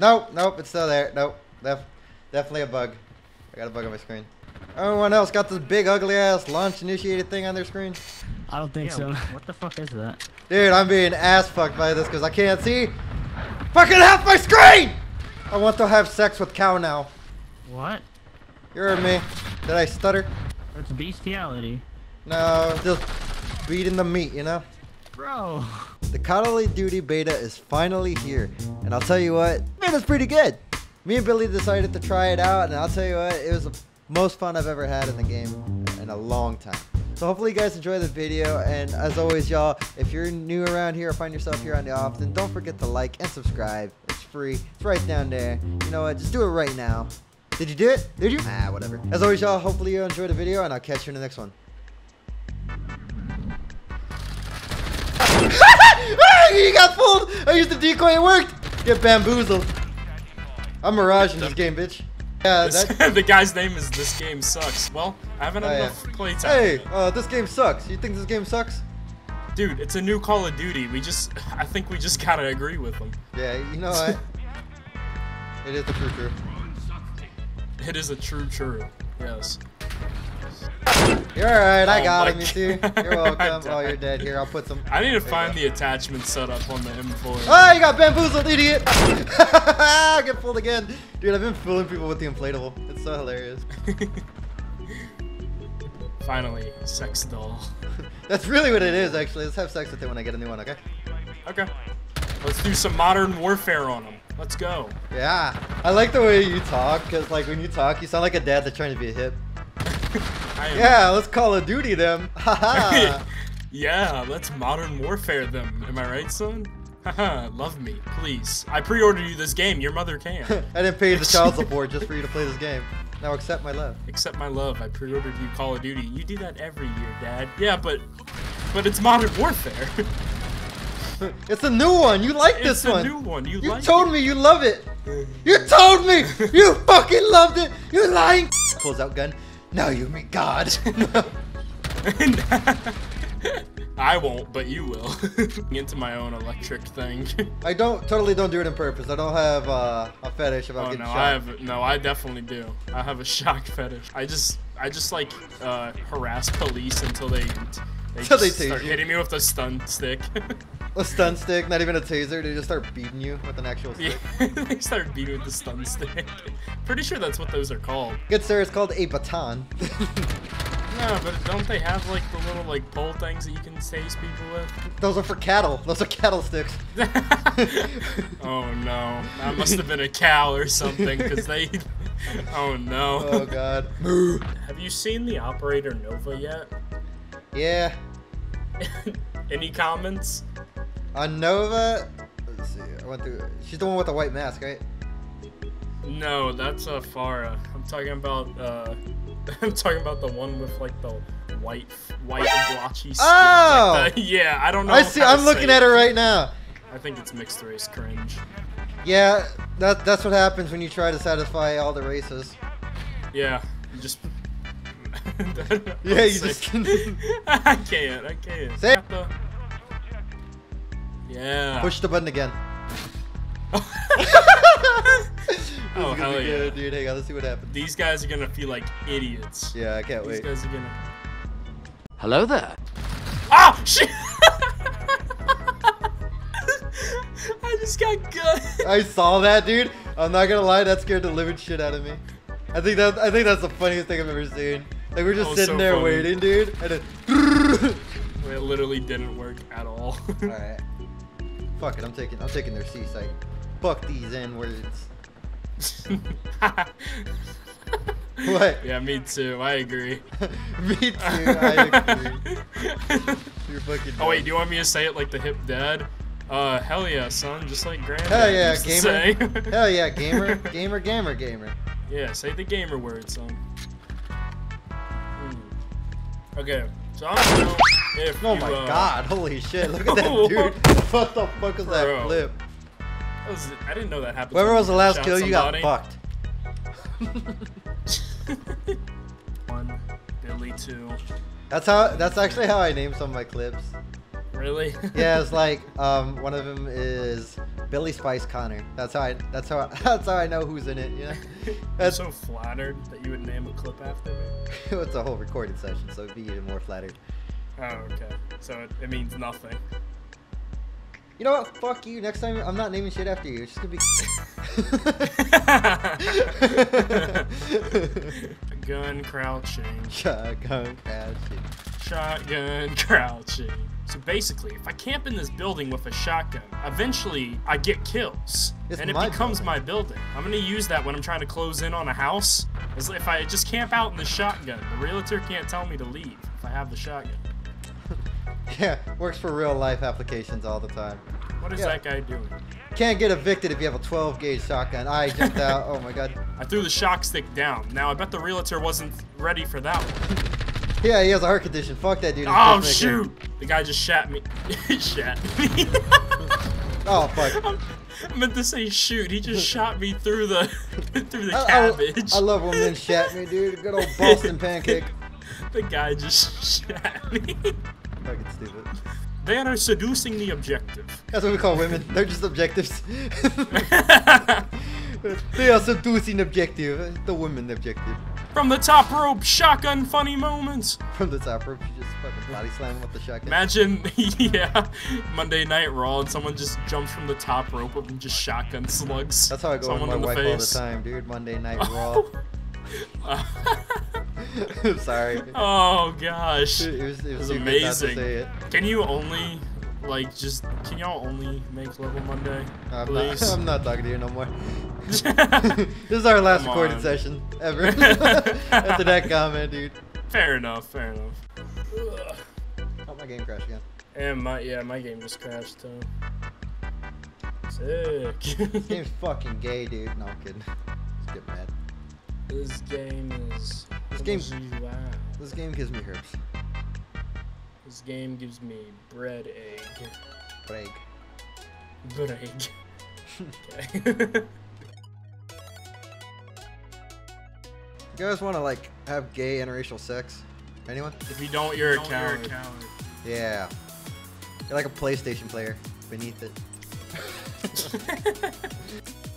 Nope, nope, it's still there. Nope, definitely a bug. I got a bug on my screen. Everyone else got this big ugly ass launch initiated thing on their screen? I don't think so. What the fuck is that? Dude, I'm being ass fucked by this because I can't see fucking half my screen! I want to have sex with cow now. What? You heard me. Did I stutter? It's bestiality. No, just beating the meat, you know? Bro. The Call of Duty beta is finally here. And I'll tell you what, man, it's pretty good. Me and Billy decided to try it out, and I'll tell you what, it was the most fun I've ever had in the game in a long time. So hopefully you guys enjoy the video, and as always y'all, if you're new around here or find yourself here on the off, then don't forget to like and subscribe. It's free, it's right down there. You know what, just do it right now. Did you do it? Did you? Ah, whatever. As always y'all, hopefully you enjoyed the video, and I'll catch you in the next one. You got fooled! I used the decoy, it worked! Get bamboozled. I'm Mirage in this game, bitch. Yeah, that... The guy's name is This Game Sucks. Well, I haven't had enough playtime. Hey, this game sucks. You think this game sucks? Dude, it's a new Call of Duty. I think we just gotta agree with them. Yeah, you know what? It is a true true. It is a true true. Yes. You're alright, I got him, you see. You're welcome. Oh, you're dead. Here, I'll put some. I need to find the attachment setup on the M4. Oh, you got bamboozled, idiot! I get fooled again. Dude, I've been fooling people with the inflatable. It's so hilarious. Finally, sex doll. That's really what it is, actually. Let's have sex with it when I get a new one, okay? Okay. Let's do some Modern Warfare on them. Let's go. Yeah. I like the way you talk, because like, when you talk, you sound like a dad that's trying to be hip. Yeah, let's Call of Duty them. Haha. Yeah, let's Modern Warfare them. Am I right, son? Haha, love me, please. I pre-ordered you this game. Your mother can. I didn't pay the child support just for you to play this game. Now accept my love. Accept my love. I pre-ordered you Call of Duty. You do that every year, Dad. Yeah, but it's Modern Warfare. It's a new one. You like this one. It's a new one. You like it. You told me you love it. You told me you fucking loved it. You lying. Pulls out gun. No, you mean God. I won't, but you will. Into my own electric thing. I totally don't do it on purpose. I don't have a fetish about getting shot. I definitely do. I have a shock fetish. I just like harass police until they start hitting me with a stun stick. A stun stick, not even a taser. They just start beating you with an actual stick. Yeah, they start beating with the stun stick. Pretty sure that's what those are called. Good sir, it's called a baton. No, but don't they have like the little like pole things that you can tase people with? Those are for cattle. Those are cattle sticks. Oh no, I must have been a cow or something because they. Oh no. Oh god. Have you seen the Operator Nova yet? Yeah. Any comments? On Nova, let's see, I went through, she's the one with the white mask, right? No, that's Farah. I'm talking about the one with like the white blotchy skin. Oh! Like the, yeah, I don't know. I see, I'm looking at her right now. I think it's mixed race cringe. Yeah, that's what happens when you try to satisfy all the races. Yeah, you just... yeah, you just... I can't. Say yeah. Push the button again. Oh hell yeah, dude! Hang on, let's see what happens. These guys are gonna feel like idiots. Yeah, I can't wait. These guys are gonna. Hello there. Oh shit! I just got good. I saw that, dude. I'm not gonna lie, that scared the living shit out of me. I think that's the funniest thing I've ever seen. Like we're just sitting there waiting, dude, and then. It literally didn't work at all. All right. Fuck it, I'm taking their C-site. Fuck these N-words. What? Yeah, me too. I agree. Me too. I agree. You're fucking. Oh wait, do you want me to say it like the hip dad? Hell yeah, son. Just like granddad. Hell yeah, gamer. Hell yeah, gamer. Gamer. Yeah, say the gamer word, son. Okay. So I don't know if oh you, my god, holy shit, look at that dude. What the fuck is that flip? That was, I didn't know that happened. Whoever was the last kill, you got fucked. 1, Billy 2. That's actually how I name some of my clips. Really? Yeah, it's like, one of them is Billy Spice Connor. That's how I know who's in it. You know. I'm so flattered that you would name a clip after me. It's a whole recorded session, so it'd be even more flattered. Oh, okay. So it means nothing. You know what? Fuck you. Next time, I'm not naming shit after you. It's just gonna be. Gun crouching. Shotgun crouching. Shotgun crouching. So basically, if I camp in this building with a shotgun, eventually I get kills. It becomes my building. I'm gonna use that when I'm trying to close in on a house. If I just camp out in the shotgun, the realtor can't tell me to leave if I have the shotgun. Yeah, works for real life applications all the time. What is that guy doing? Can't get evicted if you have a 12-gauge shotgun. I jumped out. Oh my god. I threw the shock stick down. Now I bet the realtor wasn't ready for that one. Yeah, he has a heart condition. Fuck that dude. Oh shoot! The guy just shat me. Shat me. Oh fuck. I meant to say shoot. He just shot me through the cabbage. I love when men shat me, dude. Good old Boston pancake. The guy just shat me. Fucking stupid. They are seducing the objective. That's what we call women. They're just objectives. They are seducing objective. The women objective. From the top rope, shotgun funny moments. From the top rope, you just fucking body slam with the shotgun. Imagine, yeah, Monday Night Raw, and someone just jumps from the top rope and just shotgun slugs. That's how I go with my wife all the time, dude. Monday Night Raw. I'm sorry. Oh gosh, it was amazing. Can you only, like, just can y'all only make level Monday? I'm not talking to you no more. This is our last recorded session ever. After that comment, dude. Fair enough. Fair enough. Ugh. Oh, my game crashed again. And my game just crashed too. Sick. This game's fucking gay, dude. No, I'm kidding. Just get mad. This game gives me herbs. This game gives me bread, egg. Bread. Bread. You guys want to, like, have gay interracial sex? Anyone? If you don't, you're a coward. Yeah. You're like a PlayStation player beneath it.